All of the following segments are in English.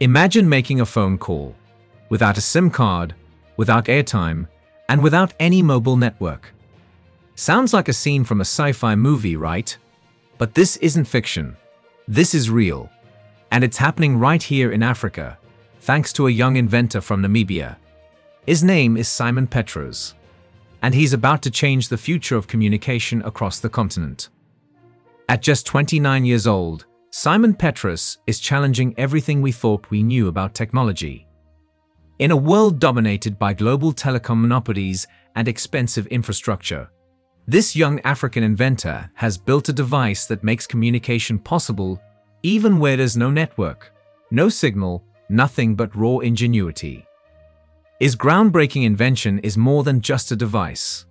Imagine making a phone call, without a SIM card, without airtime, and without any mobile network. Sounds like a scene from a sci-fi movie, right? But this isn't fiction. This is real. And it's happening right here in Africa, thanks to a young inventor from Namibia. His name is Simon Petras, and he's about to change the future of communication across the continent. At just 29 years old, Simon Petras is challenging everything we thought we knew about technology. In a world dominated by global telecom monopolies and expensive infrastructure, this young African inventor has built a device that makes communication possible even where there's no network, no signal, nothing but raw ingenuity. His groundbreaking invention is more than just a device.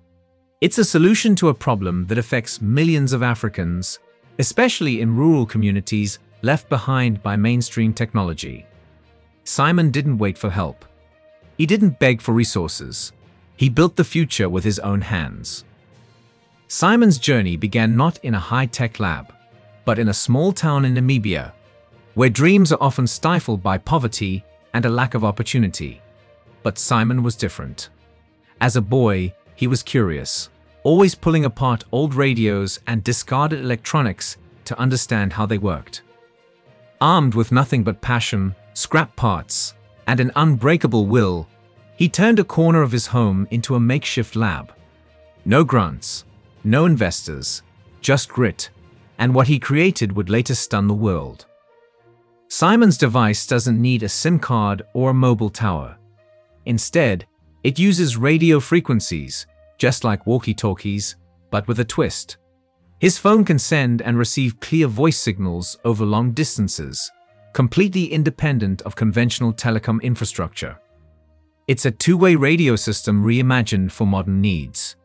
It's a solution to a problem that affects millions of Africans, especially in rural communities left behind by mainstream technology. Simon didn't wait for help. He didn't beg for resources. He built the future with his own hands. Simon's journey began not in a high-tech lab, but in a small town in Namibia, where dreams are often stifled by poverty and a lack of opportunity. But Simon was different. As a boy, he was curious, always pulling apart old radios and discarded electronics to understand how they worked. Armed with nothing but passion, scrap parts, and an unbreakable will, he turned a corner of his home into a makeshift lab. No grants, no investors, just grit, and what he created would later stun the world. Simon's device doesn't need a SIM card or a mobile tower. Instead, it uses radio frequencies, just like walkie-talkies, but with a twist. His phone can send and receive clear voice signals over long distances, completely independent of conventional telecom infrastructure. It's a two-way radio system reimagined for modern needs.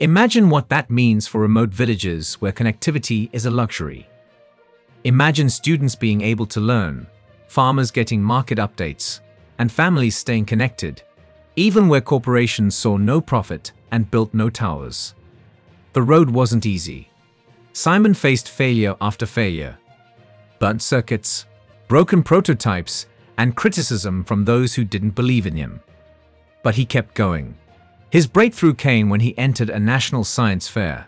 Imagine what that means for remote villages where connectivity is a luxury. Imagine students being able to learn, farmers getting market updates, and families staying connected, even where corporations saw no profit and built no towers. The road wasn't easy. Simon faced failure after failure. Burnt circuits, broken prototypes, and criticism from those who didn't believe in him. But he kept going. His breakthrough came when he entered a national science fair.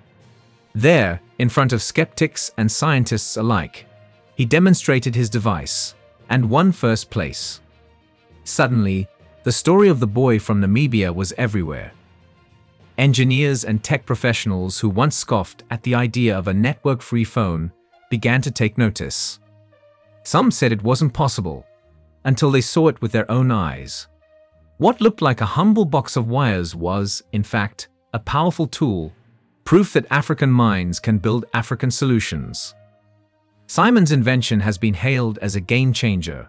There, in front of skeptics and scientists alike, he demonstrated his device and won first place. Suddenly, the story of the boy from Namibia was everywhere. Engineers and tech professionals who once scoffed at the idea of a network-free phone began to take notice. Some said it wasn't possible, until they saw it with their own eyes. What looked like a humble box of wires was, in fact, a powerful tool, proof that African minds can build African solutions. Simon's invention has been hailed as a game-changer,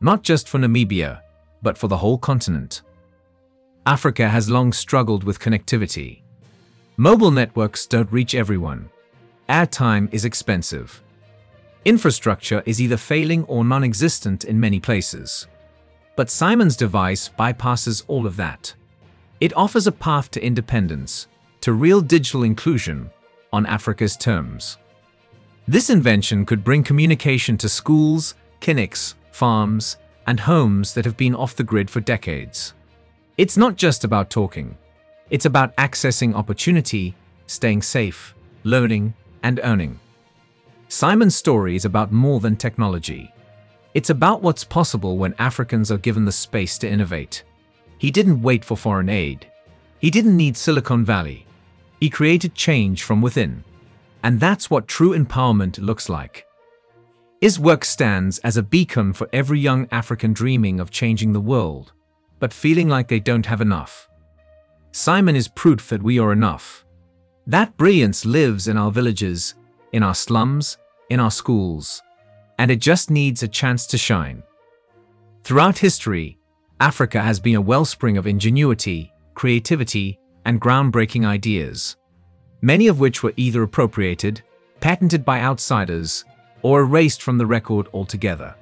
not just for Namibia, but for the whole continent. Africa has long struggled with connectivity. Mobile networks don't reach everyone. Airtime is expensive. Infrastructure is either failing or non-existent in many places. But Simon's device bypasses all of that. It offers a path to independence, to real digital inclusion, on Africa's terms. This invention could bring communication to schools, clinics, farms, and homes that have been off the grid for decades. It's not just about talking. It's about accessing opportunity, staying safe, learning, and earning. Simon's story is about more than technology. It's about what's possible when Africans are given the space to innovate. He didn't wait for foreign aid. He didn't need Silicon Valley. He created change from within. And that's what true empowerment looks like. His work stands as a beacon for every young African dreaming of changing the world, but feeling like they don't have enough. Simon is proof that we are enough. That brilliance lives in our villages, in our slums, in our schools, and it just needs a chance to shine. Throughout history, Africa has been a wellspring of ingenuity, creativity, and groundbreaking ideas, many of which were either appropriated, patented by outsiders, or erased from the record altogether.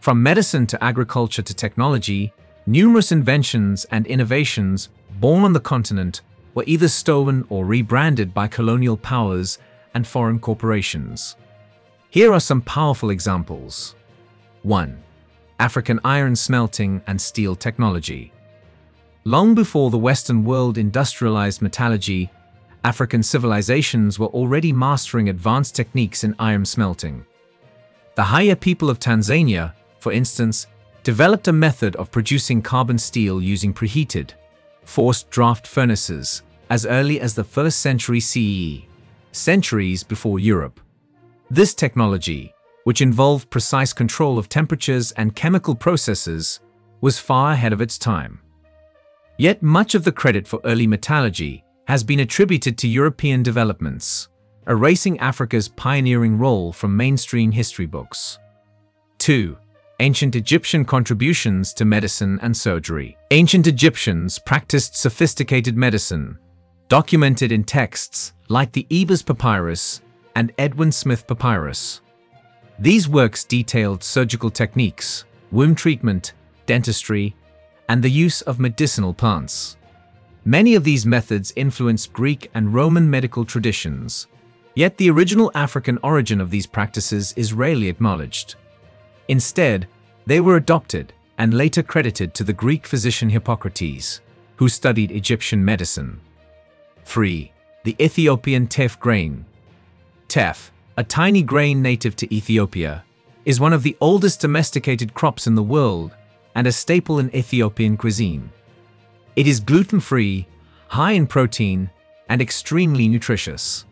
From medicine to agriculture to technology, numerous inventions and innovations born on the continent were either stolen or rebranded by colonial powers and foreign corporations. Here are some powerful examples. 1. African iron smelting and steel technology. Long before the Western world industrialized metallurgy, African civilizations were already mastering advanced techniques in iron smelting. The Haya people of Tanzania, for instance, developed a method of producing carbon steel using preheated, forced draft furnaces as early as the 1st century CE, centuries before Europe. This technology, which involved precise control of temperatures and chemical processes, was far ahead of its time. Yet much of the credit for early metallurgy has been attributed to European developments, erasing Africa's pioneering role from mainstream history books. 2. Ancient Egyptian contributions to medicine and surgery. Ancient Egyptians practiced sophisticated medicine, documented in texts like the Ebers Papyrus and Edwin Smith Papyrus. These works detailed surgical techniques, wound treatment, dentistry, and the use of medicinal plants. Many of these methods influenced Greek and Roman medical traditions, yet the original African origin of these practices is rarely acknowledged. Instead, they were adopted and later credited to the Greek physician Hippocrates, who studied Egyptian medicine. 3. The Ethiopian Teff grain. Teff, a tiny grain native to Ethiopia, is one of the oldest domesticated crops in the world and a staple in Ethiopian cuisine. It is gluten-free, high in protein, and extremely nutritious.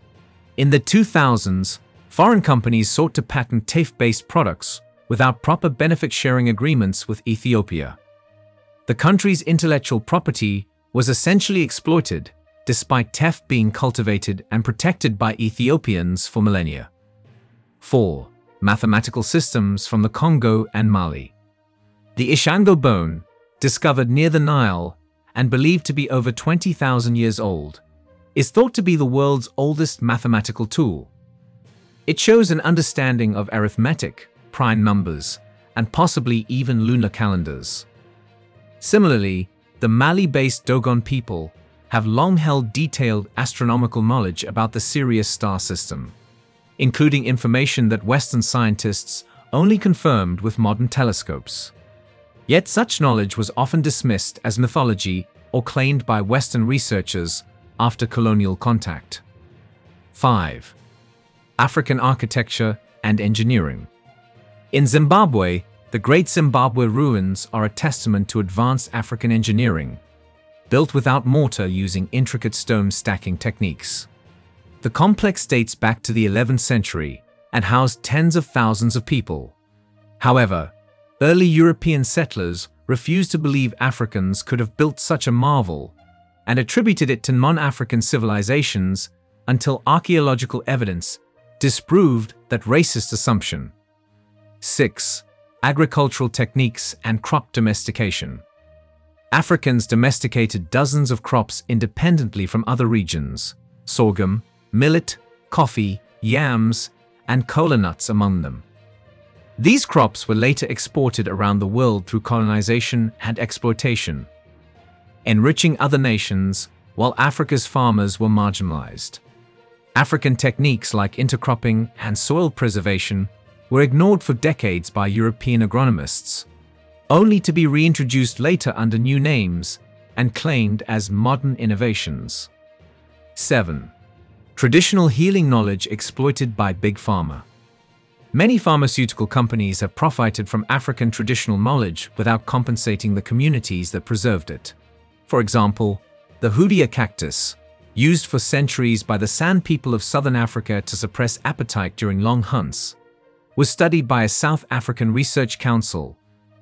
In the 2000s, foreign companies sought to patent teff-based products without proper benefit-sharing agreements with Ethiopia. The country's intellectual property was essentially exploited, despite teff being cultivated and protected by Ethiopians for millennia. 4. Mathematical systems from the Congo and Mali. The Ishango bone, discovered near the Nile and believed to be over 20,000 years old, is thought to be the world's oldest mathematical tool. It shows an understanding of arithmetic, prime numbers, and possibly even lunar calendars. Similarly, the Mali-based Dogon people have long held detailed astronomical knowledge about the Sirius star system, including information that Western scientists only confirmed with modern telescopes. Yet such knowledge was often dismissed as mythology or claimed by Western researchers after colonial contact. 5. African architecture and engineering. In Zimbabwe, the Great Zimbabwe ruins are a testament to advanced African engineering, built without mortar using intricate stone stacking techniques. The complex dates back to the 11th century and housed tens of thousands of people. However, early European settlers refused to believe Africans could have built such a marvel and attributed it to non-African civilizations until archaeological evidence disproved that racist assumption. 6. Agricultural techniques and crop domestication. Africans domesticated dozens of crops independently from other regions, sorghum, millet, coffee, yams, and kola nuts among them. These crops were later exported around the world through colonization and exploitation, enriching other nations while Africa's farmers were marginalized. African techniques like intercropping and soil preservation were ignored for decades by European agronomists, only to be reintroduced later under new names and claimed as modern innovations. 7. Traditional healing knowledge exploited by Big Pharma. Many pharmaceutical companies have profited from African traditional knowledge without compensating the communities that preserved it. For example, the hoodia cactus, used for centuries by the San people of Southern Africa to suppress appetite during long hunts, was studied by a South African Research Council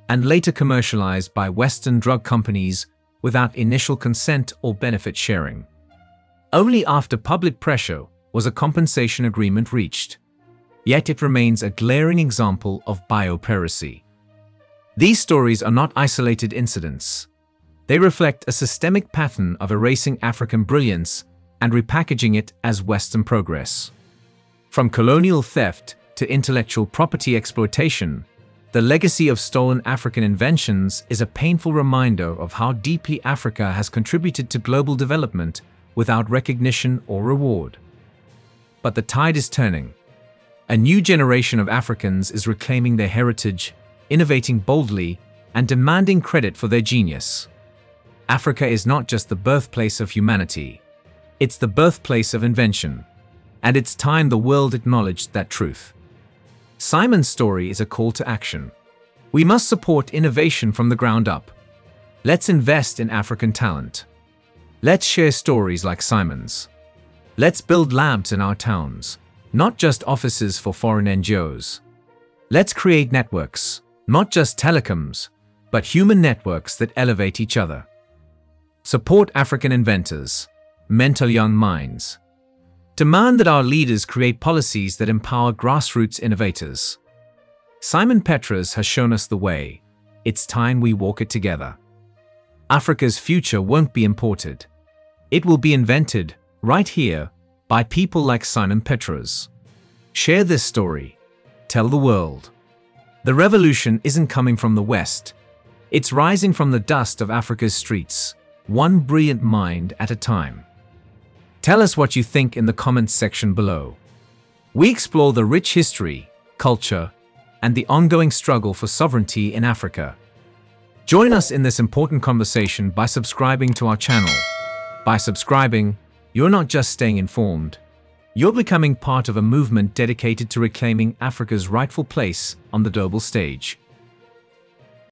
and later commercialized by Western drug companies without initial consent or benefit sharing. Only after public pressure was a compensation agreement reached, yet it remains a glaring example of biopiracy. These stories are not isolated incidents. They reflect a systemic pattern of erasing African brilliance and repackaging it as Western progress. From colonial theft to intellectual property exploitation, the legacy of stolen African inventions is a painful reminder of how deeply Africa has contributed to global development without recognition or reward. But the tide is turning. A new generation of Africans is reclaiming their heritage innovating boldly, and demanding credit for their genius. Africa is not just the birthplace of humanity. It's the birthplace of invention. And it's time the world acknowledged that truth. Simon's story is a call to action. We must support innovation from the ground up. Let's invest in African talent. Let's share stories like Simon's. Let's build labs in our towns, not just offices for foreign NGOs. Let's create networks, not just telecoms, but human networks that elevate each other. Support African inventors. Mentor young minds. Demand that our leaders create policies that empower grassroots innovators. Simon Petras has shown us the way. It's time we walk it together. Africa's future won't be imported. It will be invented, right here, by people like Simon Petras. Share this story. Tell the world. The revolution isn't coming from the West. It's rising from the dust of Africa's streets, one brilliant mind at a time. Tell us what you think in the comments section below. We explore the rich history, culture, and the ongoing struggle for sovereignty in Africa. Join us in this important conversation by subscribing to our channel. By subscribing, you're not just staying informed, you're becoming part of a movement dedicated to reclaiming Africa's rightful place on the global stage.